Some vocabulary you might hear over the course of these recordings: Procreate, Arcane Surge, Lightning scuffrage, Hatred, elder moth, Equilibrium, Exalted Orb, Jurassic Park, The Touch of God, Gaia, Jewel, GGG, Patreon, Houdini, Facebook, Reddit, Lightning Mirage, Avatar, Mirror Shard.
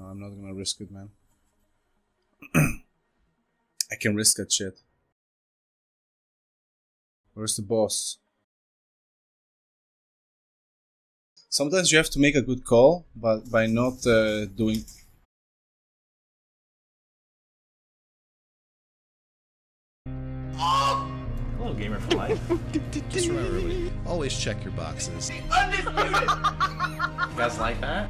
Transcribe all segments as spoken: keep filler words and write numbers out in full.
No, I'm not gonna risk it, man. I can risk that shit. Where's the boss? Sometimes you have to make a good call, but by not uh, doing... Hello, gamer for life. Just remember, everybody, always check your boxes. Undisputed! You guys like that?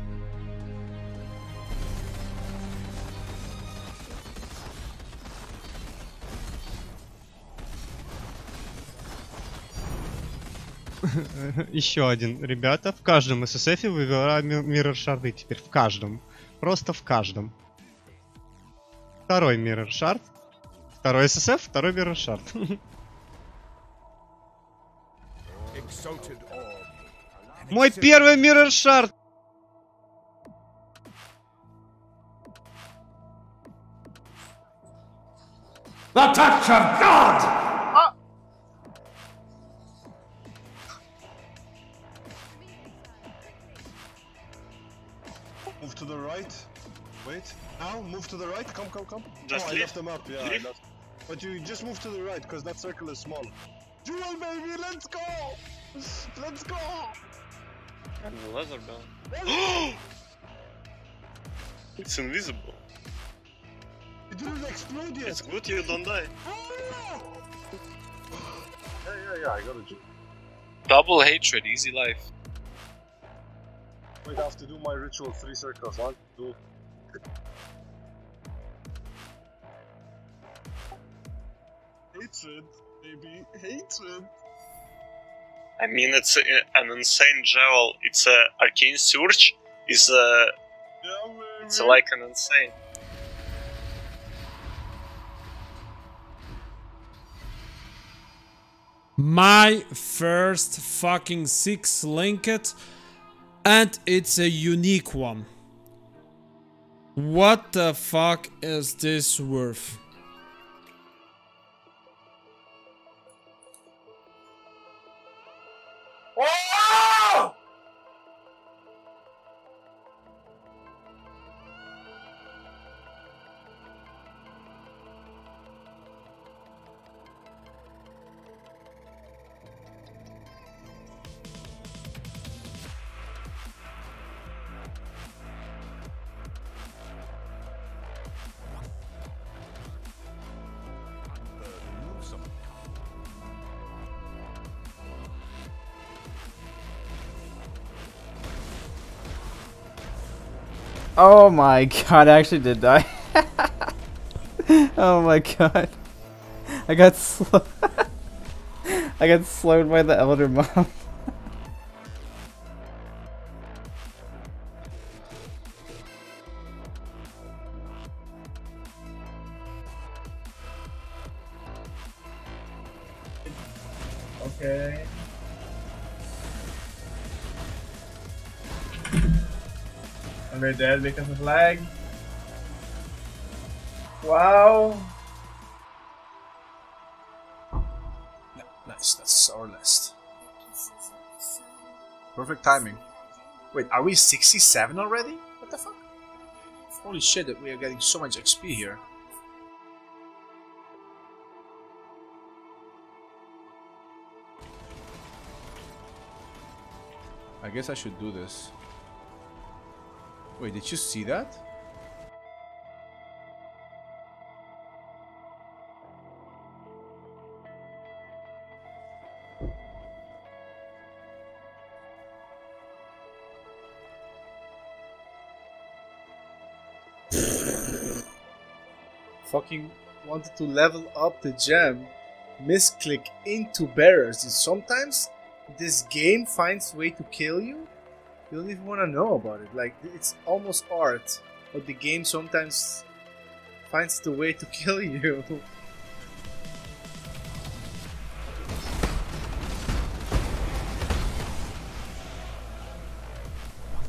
Еще один. Ребята, в каждом эс эс эф вы Mirror Shard теперь. В каждом. Просто в каждом. Второй Mirror Shard. Второй эс эс эф, второй Mirror Shard. Мой первый Mirror Shard! The Touch of God! Move to the right. Wait. Now move to the right. Come, come, come. Just oh, I left them up. Yeah. I left. But you just move to the right because that circle is small. Jewel, baby, let's go. Let's go. And the leather belt. It's invisible. It didn't explode yet. It's good you don't die. Oh, yeah. yeah, yeah, yeah. I got it. Double hatred, easy life. I have to do my ritual three circles. One, two. Hatred, baby, hatred. I mean, it's a, an insane jewel. It's a arcane surge. Is a. Yeah, it's like an insane. My first fucking six linked. And it's a unique one. What the fuck is this worth? Oh! Oh my god, I actually did die. Oh my god. I got slow. I got slowed by the elder moth. Okay. We're dead because of lag. Wow. Nice, that's our list. Perfect timing. Wait, are we sixty-seven already? What the fuck? Holy shit, that we are getting so much X P here. I guess I should do this. Wait, did you see that? Fucking wanted to level up the gem, misclick into barriers, and sometimes this game finds a way to kill you. You don't even want to know about it. Like, it's almost art, but the game sometimes finds the way to kill you.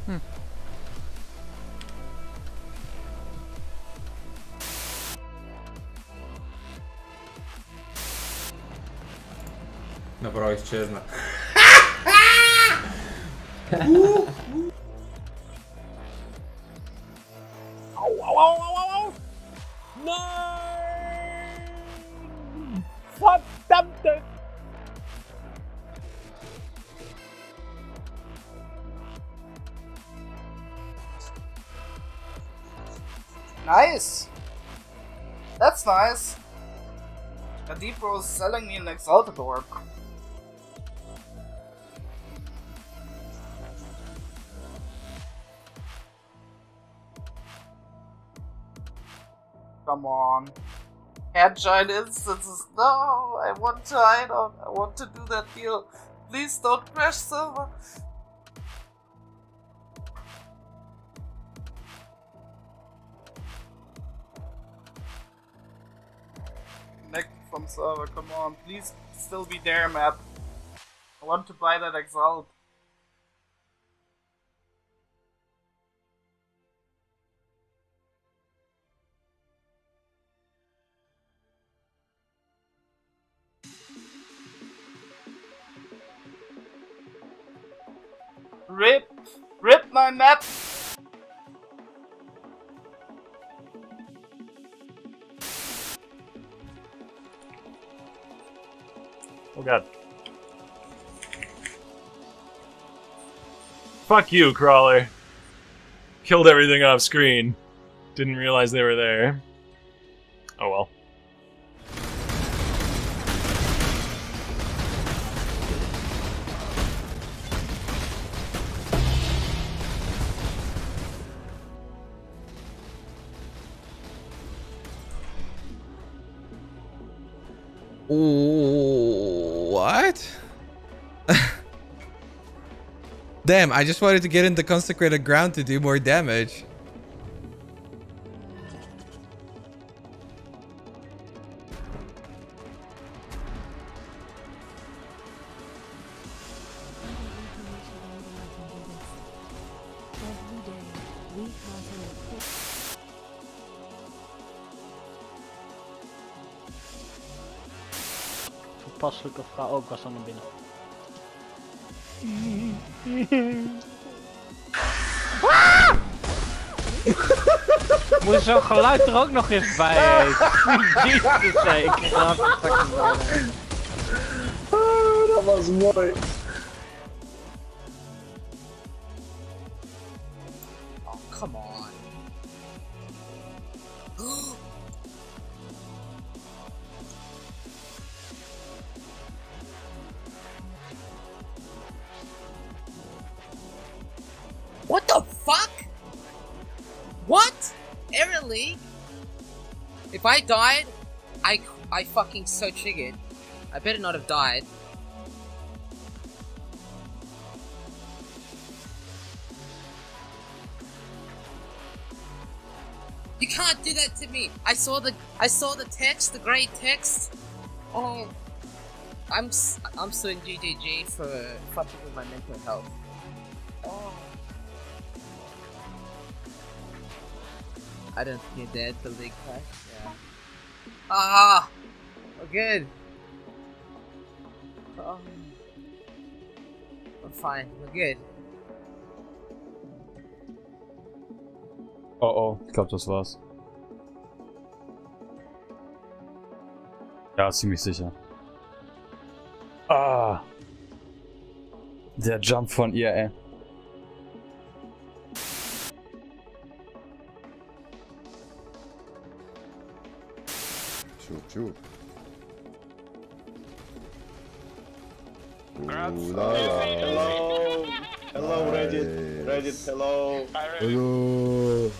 Hmm. Dobra, исчезла. Ow, ow, ow, ow, ow. No! Fuck something! Nice! That's nice! The deep rose is selling me an Exalted Orb. Come on. Head giant instances. No, I want to hide out. I want to do that deal. Please don't crash silver. Connect from server. Come on. Please still be there, map. I want to buy that Exalt. Rip, rip my map. Oh god. Fuck you, Crawler. Killed everything off screen. Didn't realize they were there. Oh well. What? Damn, I just wanted to get into consecrated ground to do more damage. Passzuk a fá... Oh, gosh, I'm gonna be moet zo'n geluid er ook nog eens bij heet. Jesus, hey, ik raak het fucking wel. Oh, dat was mooi. Oh, come on. What the fuck? What? Error League? If I died, I I fucking so triggered. I better not have died. You can't do that to me. I saw the I saw the text, the grey text. Oh, I'm I'm suing G G G for fucking with my mental health. Oh. I don't think you're dead till they crash, yeah. Ah! We're good! Oh. We're fine, we're good. Uh oh, ich glaub das war's. Ja, ziemlich sicher. Ah! Der Jump von ihr, ey. Shoot. Ooh, la, la. Hello, hello, nice. Reddit, Reddit, hello, hello.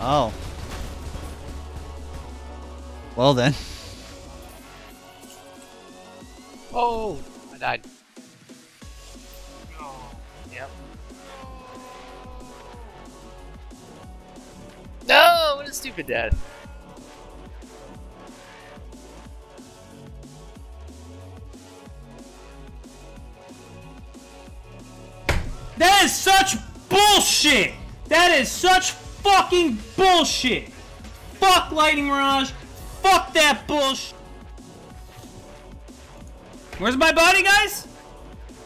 Oh, well then. Oh. Died. Oh, yep. No, what a stupid death. That is such bullshit. That is such fucking bullshit. Fuck Lightning Mirage. Fuck that bullshit. Where's my body, guys?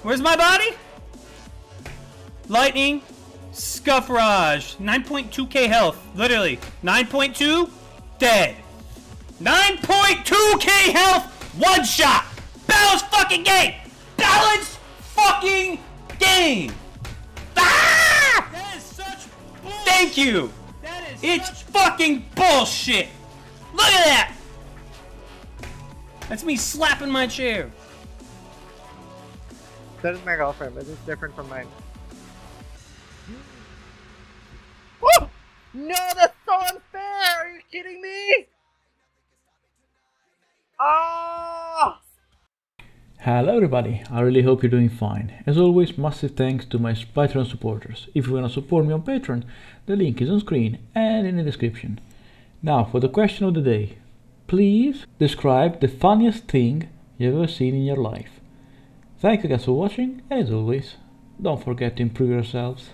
Where's my body? Lightning scuffrage. nine point two K health. Literally. nine point two. Dead. nine point two K health. One shot. Balanced fucking game. Balanced fucking game. Ah! That is such bullshit. Thank you. That is it's such fucking bullshit. Look at that. That's me slapping my chair. That is my girlfriend, but it's different from mine. Woo! No, that's so unfair! Are you kidding me? Oh! Hello everybody, I really hope you're doing fine. As always, massive thanks to my Patreon supporters. If you want to support me on Patreon, the link is on screen and in the description. Now for the question of the day. Please describe the funniest thing you've ever seen in your life. Thank you guys for watching, and as always, don't forget to improve yourselves.